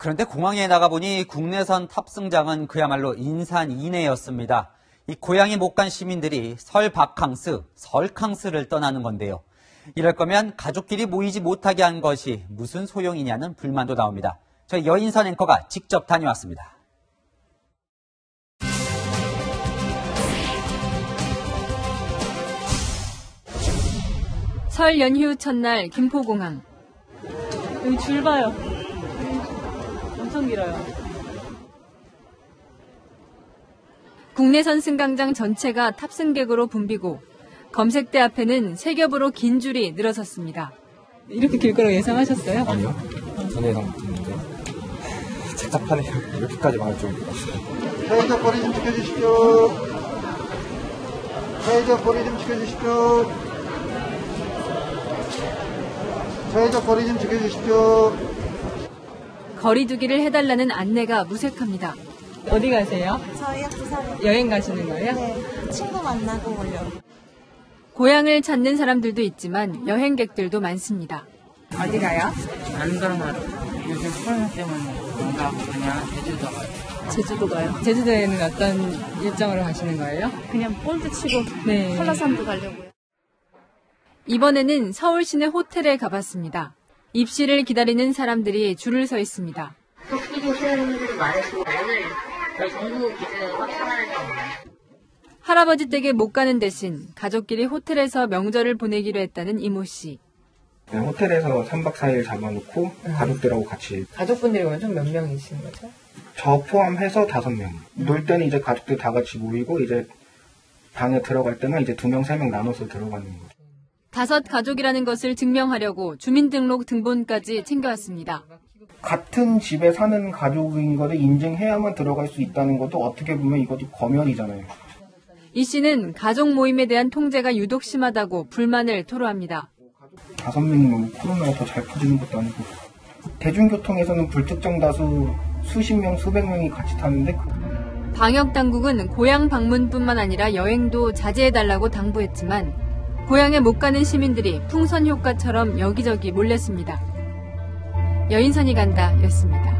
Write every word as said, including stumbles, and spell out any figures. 그런데 공항에 나가보니 국내선 탑승장은 그야말로 인산 이내였습니다. 이 고향에 못 간 시민들이 설바캉스, 설캉스를 떠나는 건데요. 이럴 거면 가족끼리 모이지 못하게 한 것이 무슨 소용이냐는 불만도 나옵니다. 저희 여인선 앵커가 직접 다녀왔습니다. 설 연휴 첫날 김포공항. 여기 줄 봐요. 엄청 길어요. 국내선 승강장 전체가 탑승객으로 붐비고 검색대 앞에는 세겹으로 긴 줄이 늘어섰습니다. 이렇게 길 거라고 예상하셨어요? 아니요. 전혀 예상 못했는데 착잡하네요. 이렇게까지 말할 줄 몰랐어요. 사회적 거리 좀 지켜주십시오. 사회적 거리 좀 지켜주십시오. 사회적 거리 좀 지켜주십시오. 거리 두기를 해달라는 안내가 무색합니다. 어디 가세요? 저희요, 부산에. 여행 가시는 거예요? 네, 친구 만나고 오려고. 고향을 찾는 사람들도 있지만 여행객들도 많습니다. 어디 가요? 안그러마로. 요즘 코로나 때문에 뭔가 그냥 제주도 가요. 제주도 가요? 제주도에는 어떤 일정으로 가시는 거예요? 그냥 볼도 치고 네. 한라산도 가려고요. 이번에는 서울 시내 호텔에 가봤습니다. 입실을 기다리는 사람들이 줄을 서 있습니다. 할아버지 댁에 못 가는 대신 가족끼리 호텔에서 명절을 보내기로 했다는 이모 씨. 호텔에서 삼박 사일 잡아놓고 가족들하고 같이. 가족분들이 오면 총 몇 명이신 거죠? 저 포함해서 다섯 명. 놀 때는 이제 가족들 다 같이 모이고 이제 방에 들어갈 때는 이제 두 명, 세 명 나눠서 들어가는 거죠. 다섯 가족이라는 것을 증명하려고 주민등록 등본까지 챙겨왔습니다. 같은 집에 사는 가족인 거를 인증해야만 들어갈 수 있다는 것도 어떻게 보면 이것도 검열이잖아요. 이 씨는 가족 모임에 대한 통제가 유독 심하다고 불만을 토로합니다. 다섯 명이면 코로나가 더 잘 퍼지는 것도 아니고 대중교통에서는 불특정 다수 수십 명, 수백 명이 같이 타는데 방역당국은 고향 방문뿐만 아니라 여행도 자제해달라고 당부했지만 고향에 못 가는 시민들이 풍선 효과처럼 여기저기 몰렸습니다. 여인선이 간다였습니다.